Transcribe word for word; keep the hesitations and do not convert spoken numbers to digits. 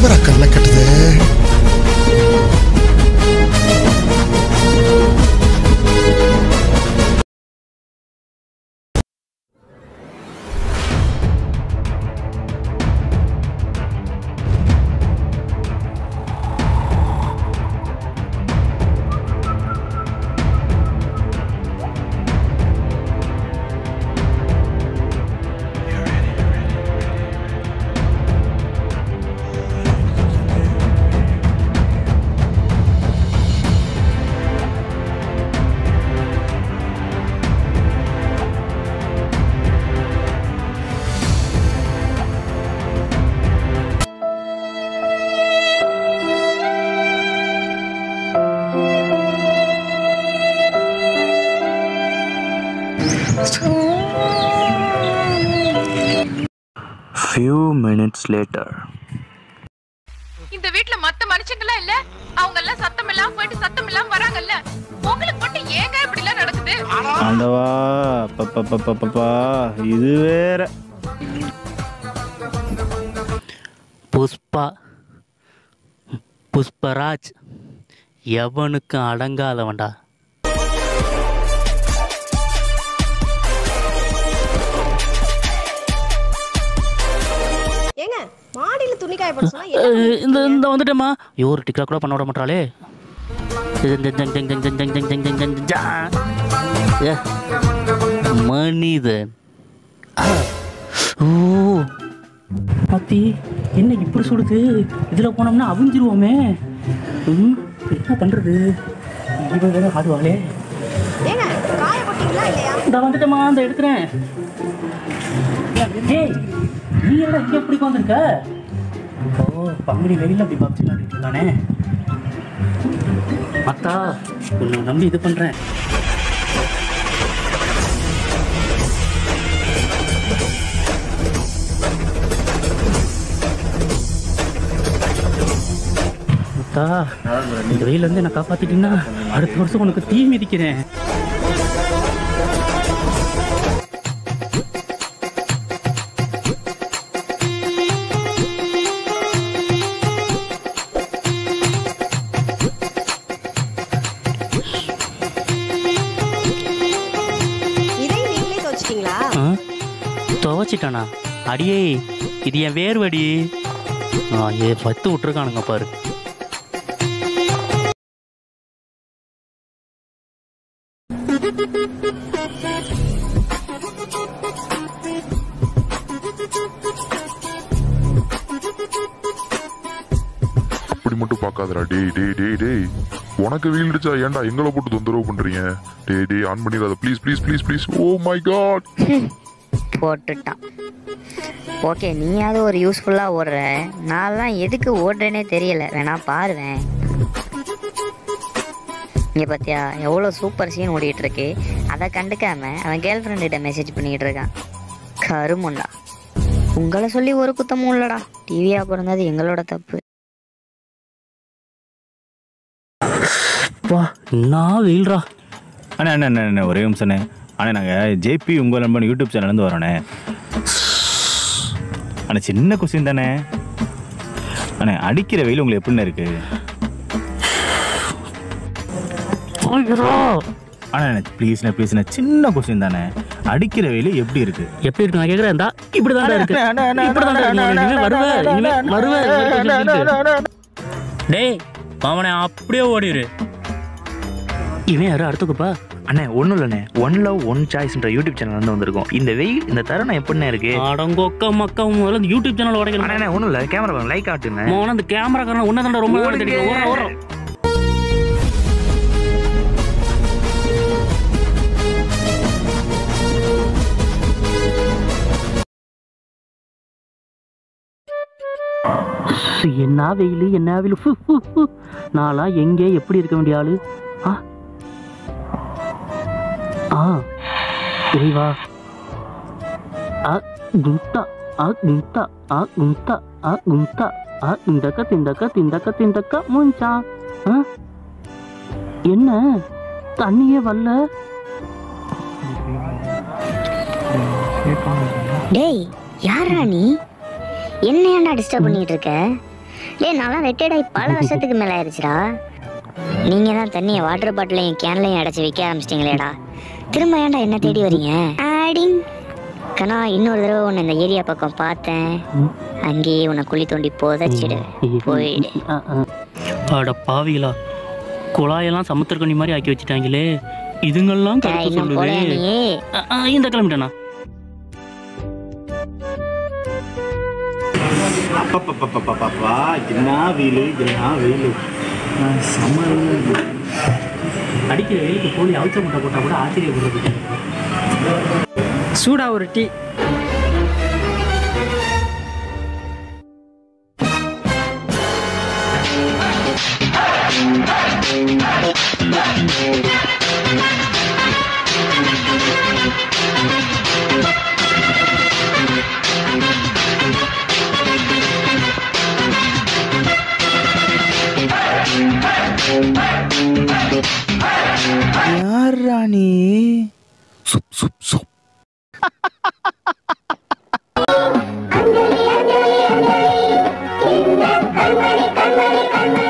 ஓவரா கண்ண கட்டுது. Few minutes later. இந்த வீட்ல மத்த மனுஷங்களா இல்ல, அவங்க எல்லாம் சத்தம் எல்லாம் போயிட்டு சத்தம் எல்லாம் வராங்கல்ல, உங்களுக்கு மட்டும் ஏங்க இப்படி எல்லாம் நடக்குது? ஆண்டவா பப்பப்பப்பப்பா, இது வேற. புஷ்பா புஷ்பராஜ் எவனுக்கு அடங்காதவன்டா. மாடியில துணி காய போட சொன்னா இந்த இந்த வந்துட்டேமா, யோர் டிக்டாக் கூட பண்ண விட மாட்டாளே. மனிதன் ஓ பாத்தி, என்ன இப்படி சுடுது? இதுல போனோம்னா அவிஞ்சிருவோமே, என்ன பண்றது? இவங்க ஆடுவாளே. ஏங்க காய போட்டீங்களா இல்லையா? நான் வந்துட்டேமா, அந்த எடுக்கிறேன். ஏய் நீ என்ன இங்கே எப்படி உட்காந்துருக்க? ஓ பங்குனி வெளியில் அப்படி பப்ஜில் ஆடிட்டுருக்கானே. அத்தா உன்னை நம்பி இது பண்ணுறேன். அத்தா இந்த வெயிலேருந்து என்னை காப்பாற்றிட்டீங்கன்னா அடுத்த வருஷம் உனக்கு தீ மிதிக்கிறேன். துவச்சிட்டானா? அடியே இது என் வேர்வடி. ஏ பத்து விட்டுருக்கானுங்க பாரு. அப்படி மட்டும் பாக்காதடா. டேய் டேய் டேய் டேய், உனக்கு வீழ்ந்துச்சா? ஏன்டா எங்களை போட்டு தொந்தரவு பண்றீங்க? டேய் டேய் ஆன் பண்ணிடாத please please please please. Oh my God, போட்டுட்டான். ஓகே நீயாவது ஒரு யூஸ்ஃபுல்லாக ஓடுற, நான்லாம் எதுக்கு ஓடுறேன்னே தெரியல. வேணா பாருவேன். இங்கே பார்த்தியா எவ்வளோ சூப்பர் சீன் ஓடிட்டுருக்கு. அதை கண்டுக்காம அவன் கேர்ள் ஃப்ரெண்ட்கிட்ட மெசேஜ் பண்ணிக்கிட்டு இருக்கான். கருமுண்டா, உங்களை சொல்லி ஒரு குத்தமும் இல்லைடா. டிவியாக பிறந்தது எங்களோட தப்பு. நான் வீழ்றா. அண்ணா அண்ணா அண்ணா அண்ணா ஒரே நிமிஷம் அண்ணே. ஆனால் நாங்கள் ஜேபி உங்கள் நண்பன் யூடியூப் சேனல்லேருந்து வரோண்ணே. ஆனால் சின்ன கொஸ்டின் தானே அண்ணே, அடிக்கிற வெயில் உங்களுக்கு எப்படின்னு இருக்குது? அண்ணா ப்ளீஸ்ண்ணே ப்ளீஸ்ண்ணே, சின்ன கொஸ்டின் தானே, அடிக்கிற வெயில் எப்படி இருக்குது? எப்படி இருக்கு நான் கேட்குறேன். இந்தா இப்படி தான் இருக்கு. டேய் அவனை அப்படியே ஓடிடு. இவன் யாரும் அடுத்துக்குப்பா. அண்ணே ஒன்றும் இல்லைண்ணே, ஒன் லவ் ஒன் சாய்ஸ்ன்ற யூடியூப் சேனல் வந்து வந்திருக்கோம். இந்த வெயில் இந்த தருணம் எப்படின்னா இருக்கு? அடங்கொக்க மக்கா முதல்ல இந்த யூடியூப் சேனல் உடைக்கணும். அண்ணே ஒன்றும் இல்லை, கேமரா லைக் ஆட்டுங்க. மோன அந்த கேமரா காரணம் ஒன்றா தான் ரொம்ப தெரியும். என்ன வெயில் என்ன வெயில். நாளா எங்கே எப்படி இருக்க வேண்டிய ஆளு. ஆ ஆ தெரியவா. ஆ குண்டா ஆ குண்டா ஆ குண்டா ஆ குண்டா ஆ குண்டக்க திண்டக்க திண்டக்க திண்டக்க மூஞ்சா. என்ன தண்ணியே வரல? டேய் யாரா நீ? என்ன ஏன்டா டிஸ்டர்ப் பண்ணிட்டு இருக்க? ஏ நல்லா ரிட்டையர்ட் ஆகி பல வருஷத்துக்கு மேலே ஆயிடுச்சுடா. நீங்கள் தான் தண்ணியை வாட்டர் பாட்டிலையும் கேன்லையும் அடைச்சி விற்க ஆரம்பிச்சிட்டிங்களேடா, திரும்ப ஏன்டா என்ன தேடி வரீங்க? ஆடிங் கண்ணா, இன்னொரு தடவை உன்னை இந்த ஏரியா பக்கம் பார்த்தேன், அங்கேயே உன்னை குழி தோண்டி போதச்சிடு போயிடு. அட பாவிகளா, குழாயெல்லாம் சமுத்திரக்கண்ணி மாதிரி ஆக்கி வச்சுட்டாங்களே, இதுங்கெல்லாம் கருத்து சொல்லுவேன். இந்த கிளம்பிட்டேண்ணா. அப்பா என்ன வெயில், என்ன வெயில், சமர் அடிக்கிற வெயிலுக்கு போய் அவுச்ச முட்டை போட்டால் கூட ஆச்சரியப்படுறது. சூடா ஒரு டீ. அஞ்சலி அஞ்சலி அஞ்சலி இந்த கண்மணி கண்மணி கண்மணி